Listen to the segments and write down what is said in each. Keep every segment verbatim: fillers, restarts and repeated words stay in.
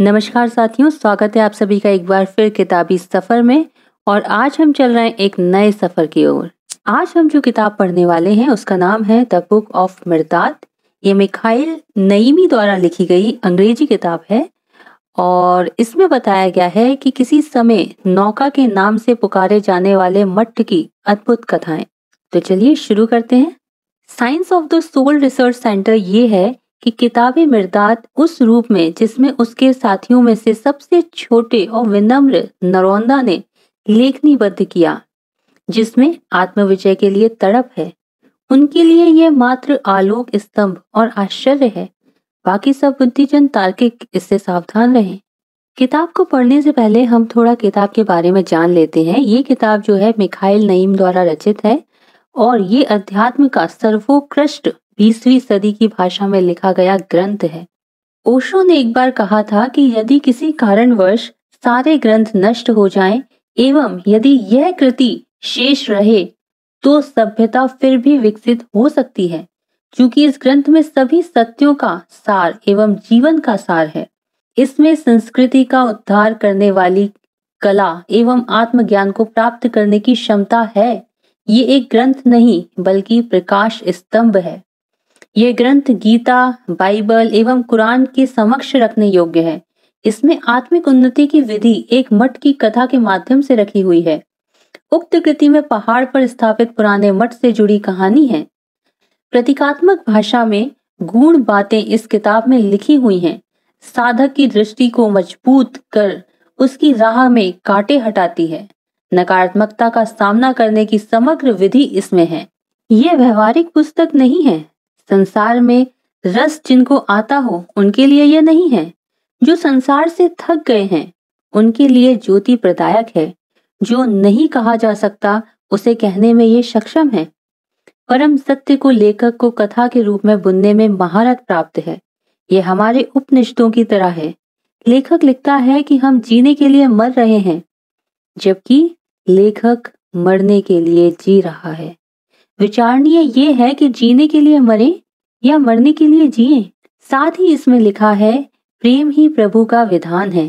नमस्कार साथियों, स्वागत है आप सभी का एक बार फिर किताबी सफ़र में। और आज हम चल रहे हैं एक नए सफ़र की ओर। आज हम जो किताब पढ़ने वाले हैं उसका नाम है द बुक ऑफ मिर्दाद। ये मिखाइल नईमी द्वारा लिखी गई अंग्रेजी किताब है और इसमें बताया गया है कि किसी समय नौका के नाम से पुकारे जाने वाले मठ की अद्भुत कथाएं। तो चलिए शुरू करते हैं। Science of the soul research centre ये है कि किताबे मिर्दाद उस रूप में जिसमें उसके साथियों में से सबसे छोटे और विनम्र नरोंदा ने लेखनीबद्ध किया, जिसमें आत्मविजय के लिए तड़प है, उनके लिए यह मात्र आलोक स्तंभ और आश्चर्य है। बाकी सब बुद्धिजन तार्किक इससे सावधान रहें। किताब को पढ़ने से पहले हम थोड़ा किताब के बारे में जान लेते हैं। ये किताब जो है मिखाइल नईम द्वारा रचित है और ये अध्यात्म का सर्वोत्कृष्ट बीसवीं सदी की भाषा में लिखा गया ग्रंथ है। ओशो ने एक बार कहा था कि यदि किसी कारणवश सारे ग्रंथ नष्ट हो जाएं एवं यदि यह कृति शेष रहे तो सभ्यता फिर भी विकसित हो सकती है, क्योंकि इस ग्रंथ में सभी सत्यों का सार एवं जीवन का सार है। इसमें संस्कृति का उद्धार करने वाली कला एवं आत्मज्ञान को प्राप्त करने की क्षमता है। ये एक ग्रंथ नहीं बल्कि प्रकाश स्तंभ है। यह ग्रंथ गीता, बाइबल एवं कुरान के समक्ष रखने योग्य है। इसमें आत्मिक उन्नति की विधि एक मठ की कथा के माध्यम से रखी हुई है। उक्त कृति में पहाड़ पर स्थापित पुराने मठ से जुड़ी कहानी है। प्रतीकात्मक भाषा में गूढ़ बातें इस किताब में लिखी हुई हैं। साधक की दृष्टि को मजबूत कर उसकी राह में कांटे हटाती है। नकारात्मकता का सामना करने की समग्र विधि इसमें है। यह व्यवहारिक पुस्तक नहीं है। संसार में रस जिनको आता हो उनके लिए यह नहीं है। जो संसार से थक गए हैं उनके लिए ज्योति प्रदायक है। जो नहीं कहा जा सकता उसे कहने में ये सक्षम है। परम सत्य को लेखक को कथा के रूप में बुनने में महारत प्राप्त है। यह हमारे उपनिषदों की तरह है। लेखक लिखता है कि हम जीने के लिए मर रहे हैं, जबकि लेखक मरने के लिए जी रहा है। विचारणीय ये है कि जीने के लिए मरे या मरने के लिए जिए। साथ ही इसमें लिखा है, प्रेम ही प्रभु का विधान है।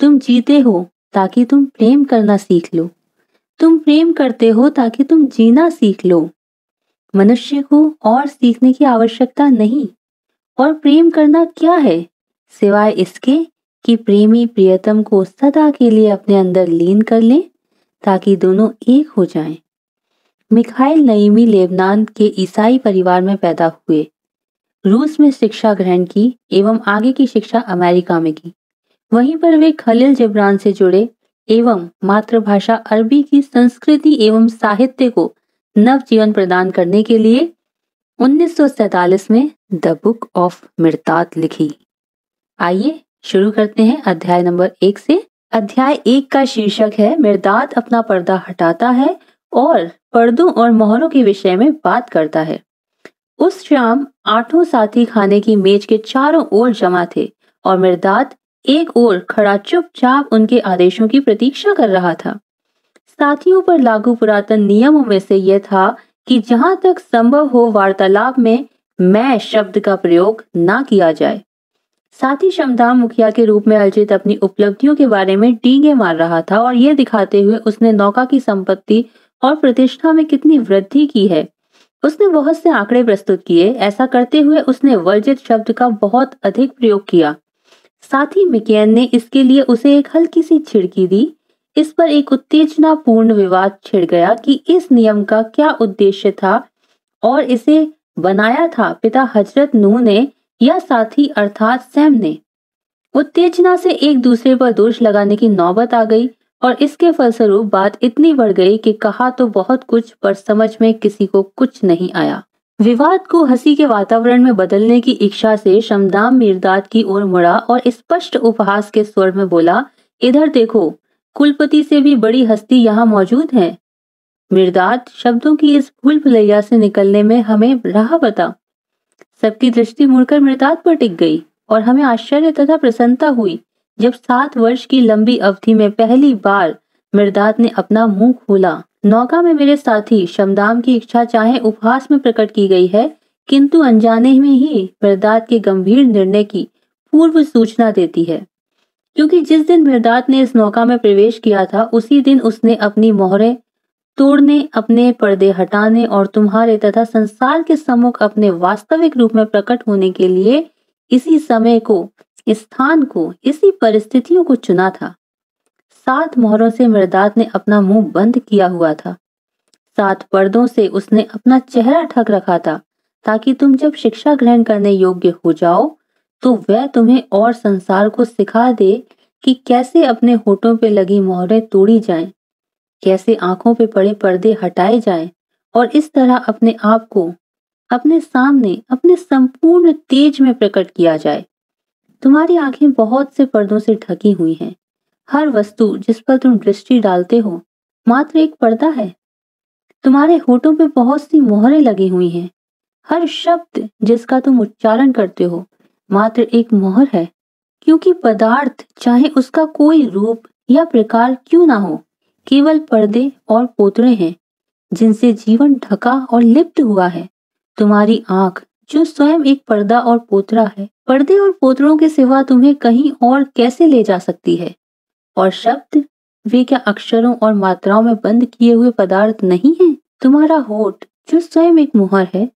तुम जीते हो ताकि तुम प्रेम करना सीख लो। तुम प्रेम करते हो ताकि तुम जीना सीख लो। मनुष्य को और सीखने की आवश्यकता नहीं। और प्रेम करना क्या है सिवाय इसके कि प्रेमी प्रियतम को सदा के लिए अपने अंदर लीन कर ले ताकि दोनों एक हो जाएं। मिखाइल नईमी लेबनान के ईसाई परिवार में पैदा हुए। रूस में शिक्षा ग्रहण की एवं आगे की शिक्षा अमेरिका में की। वहीं पर वे खलील गिब्रान से जुड़े एवं मातृभाषा अरबी की संस्कृति एवं साहित्य को नवजीवन प्रदान करने के लिए उन्नीस सौ सैतालीस में द बुक ऑफ मिर्दाद लिखी। आइए शुरू करते हैं अध्याय नंबर एक से। अध्याय एक का शीर्षक है मिर्दाद अपना पर्दा हटाता है और पर्दों और मोहरों के विषय में बात करता है। उस शाम आठों साथी खाने की मेज के चारों ओर जमा थे और मिर्दाद एक ओर खड़ा चुपचाप उनके आदेशों की प्रतीक्षा कर रहा था। साथियों पर लागू पुरातन नियमों में से यह था कि जहां तक संभव हो वार्तालाप में मैं शब्द का प्रयोग ना किया जाए। साथी शमदान मुखिया के रूप में अर्जित अपनी उपलब्धियों के बारे में डींगे मार रहा था और यह दिखाते हुए उसने नौका की संपत्ति और प्रतिष्ठा में कितनी वृद्धि की है। उसने बहुत से आंकड़े प्रस्तुत किए। ऐसा करते हुए उसने वर्जित शब्द का बहुत अधिक प्रयोग किया। साथी मिकेन ने इसके लिए उसे एक हल्की सी छिड़की दी। इस पर एक उत्तेजनापूर्ण विवाद छिड़ गया कि इस नियम का क्या उद्देश्य था और इसे बनाया था पिता हजरत नूह ने या साथी अर्थात सैम ने। उत्तेजना से एक दूसरे पर दोष लगाने की नौबत आ गई और इसके फलस्वरूप बात इतनी बढ़ गई कि कहा तो बहुत कुछ पर समझ में किसी को कुछ नहीं आया। विवाद को हंसी के वातावरण में बदलने की इच्छा से शमदान मिर्दाद की ओर मुड़ा और स्पष्ट उपहास के स्वर में बोला, इधर देखो, कुलपति से भी बड़ी हस्ती यहाँ मौजूद है। मिर्दाद, शब्दों की इस भूल भुलैया से निकलने में हमें राह बता। सबकी दृष्टि मुड़कर मिर्दाद पर टिक गई और हमें आश्चर्य तथा प्रसन्नता हुई जब सात वर्ष की लंबी अवधि में पहली बार मिर्दाद ने अपना मुंह खोला। नौका में मेरे साथी शमदाम की इच्छा चाहे उपहास में प्रकट की गई है, किंतु अनजाने में ही मिर्दाद के गंभीर निर्णय की पूर्व सूचना देती है। क्योंकि जिस दिन मिर्दाद ने इस नौका में प्रवेश किया था उसी दिन उसने अपनी मोहरें तोड़ने, अपने पर्दे हटाने और तुम्हारे तथा संसार के सम्मुख अपने वास्तविक रूप में प्रकट होने के लिए इसी समय को, इस स्थान को, इसी परिस्थितियों को चुना था। सात मोहरों से मिर्दाद ने अपना मुंह बंद किया हुआ था, सात पर्दों से उसने अपना चेहरा ढक रखा था, ताकि तुम जब शिक्षा ग्रहण करने योग्य हो जाओ तो वह तुम्हें और संसार को सिखा दे कि कैसे अपने होठों पे लगी मोहरें तोड़ी जाएं, कैसे आंखों पे पड़े पर्दे हटाए जाएं और इस तरह अपने आप को अपने सामने अपने संपूर्ण तेज में प्रकट किया जाए। तुम्हारी आंखें बहुत से पर्दों से ढकी हुई हैं। हर वस्तु जिस पर तुम दृष्टि डालते हो मात्र एक पर्दा है। तुम्हारे होठों पे बहुत सी मोहरें लगी हुई हैं। हर शब्द जिसका तुम उच्चारण करते हो मात्र एक मोहर है, क्योंकि पदार्थ चाहे उसका कोई रूप या प्रकार क्यों ना हो, केवल पर्दे और पोतड़े हैं जिनसे जीवन ढका और लिप्त हुआ है। तुम्हारी आंख जो स्वयं एक पर्दा और पोतड़ा है, पर्दे और पोतड़ों के सिवा तुम्हें कहीं और कैसे ले जा सकती है? और शब्द, वे क्या अक्षरों और मात्राओं में बंद किए हुए पदार्थ नहीं है? तुम्हारा होठ जो स्वयं एक मोहर है,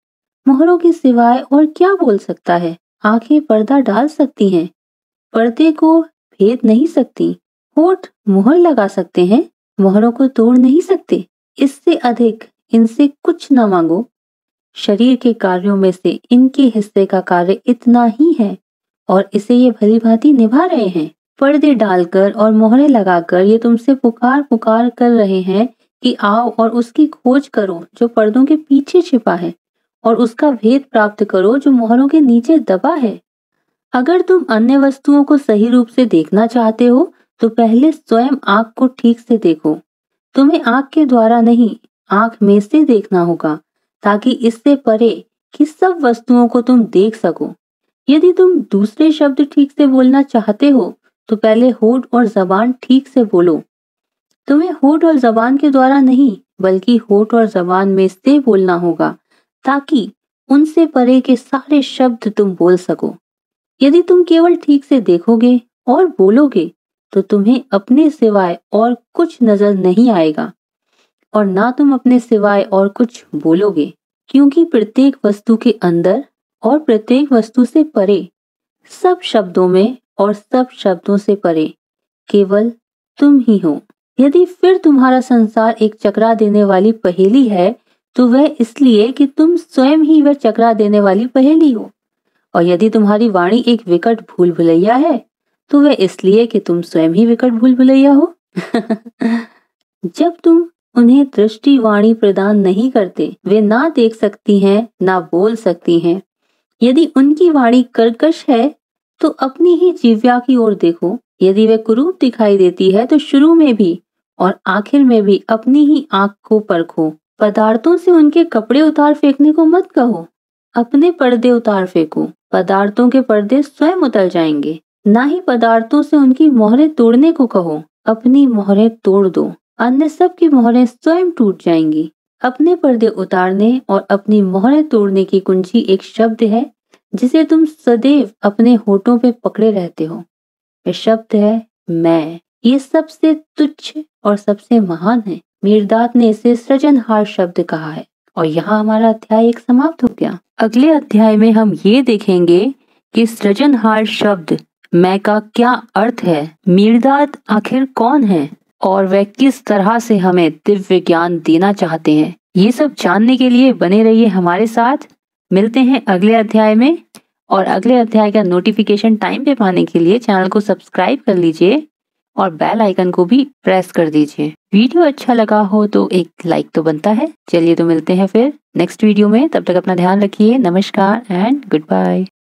मोहरों के सिवाय और क्या बोल सकता है? आंखें पर्दा डाल सकती हैं, पर्दे को भेद नहीं सकती। होठ मोहर लगा सकते हैं, मोहरों को तोड़ नहीं सकते। इससे अधिक इनसे कुछ न मांगो। शरीर के कार्यों में से इनके हिस्से का कार्य इतना ही है और इसे ये भलीभांति निभा रहे हैं। पर्दे डालकर और मोहरें लगाकर ये तुमसे पुकार पुकार कर रहे हैं कि आओ और उसकी खोज करो जो पर्दों के पीछे छिपा है, और उसका भेद प्राप्त करो जो मोहरों के नीचे दबा है। अगर तुम अन्य वस्तुओं को सही रूप से देखना चाहते हो तो पहले स्वयं आँख को ठीक से देखो। तुम्हें आँख के द्वारा नहीं, आँख में से देखना होगा, ताकि इससे परे कि सब वस्तुओं को तुम देख सको। यदि तुम दूसरे शब्द ठीक से बोलना चाहते हो तो पहले होठ और जबान ठीक से बोलो। तुम्हें होठ और जबान के द्वारा नहीं, बल्कि होठ और जबान में से बोलना होगा, ताकि उनसे परे के सारे शब्द तुम बोल सको। यदि तुम केवल ठीक से देखोगे और बोलोगे तो तुम्हें अपने सिवाय और कुछ नजर नहीं आएगा, और ना तुम अपने सिवाय और कुछ बोलोगे, क्योंकि प्रत्येक वस्तु के अंदर और प्रत्येक वस्तु से परे, सब शब्दों में और सब शब्दों से परे केवल तुम ही हो। यदि फिर तुम्हारा संसार एक चकरा देने वाली पहेली है तो वह इसलिए कि तुम स्वयं ही वह चकरा देने वाली पहेली हो, और यदि तुम्हारी वाणी एक विकट भूल भुलैया है तो वह इसलिए कि तुम स्वयं ही विकट भूल भुलैया हो। जब तुम उन्हें दृष्टि वाणी प्रदान नहीं करते, वे ना देख सकती हैं ना बोल सकती हैं। यदि उनकी वाणी कर्कश है तो अपनी ही जीव्या की ओर देखो। यदि वह कुरूप दिखाई देती है तो शुरू में भी और आखिर में भी अपनी ही आंख को परखो। पदार्थों से उनके कपड़े उतार फेंकने को मत कहो, अपने पर्दे उतार फेंको। पदार्थों के पर्दे स्वयं उतर जाएंगे। ना ही पदार्थों से उनकी मोहरें तोड़ने को कहो, अपनी मोहरें तोड़ दो, अन्य सब की मोहरें स्वयं टूट जाएंगी। अपने पर्दे उतारने और अपनी मोहरें तोड़ने की कुंजी एक शब्द है जिसे तुम सदैव अपने होठों पे पकड़े रहते हो। यह शब्द है मैं। ये सबसे तुच्छ और सबसे महान है। मिर्दाद ने इसे सृजनहार शब्द कहा है। और यहाँ हमारा अध्याय एक समाप्त हो गया। अगले अध्याय में हम ये देखेंगे कि सृजनहार शब्द मैं का क्या अर्थ है, मिर्दाद आखिर कौन है और वह किस तरह से हमें दिव्य ज्ञान देना चाहते हैं। ये सब जानने के लिए बने रहिए हमारे साथ। मिलते हैं अगले अध्याय में, और अगले अध्याय का नोटिफिकेशन टाइम पे पाने के लिए चैनल को सब्सक्राइब कर लीजिए और बेल आइकन को भी प्रेस कर दीजिए। वीडियो अच्छा लगा हो तो एक लाइक तो बनता है। चलिए तो मिलते हैं फिर नेक्स्ट वीडियो में। तब तक अपना ध्यान रखिए। नमस्कार एंड गुड बाय।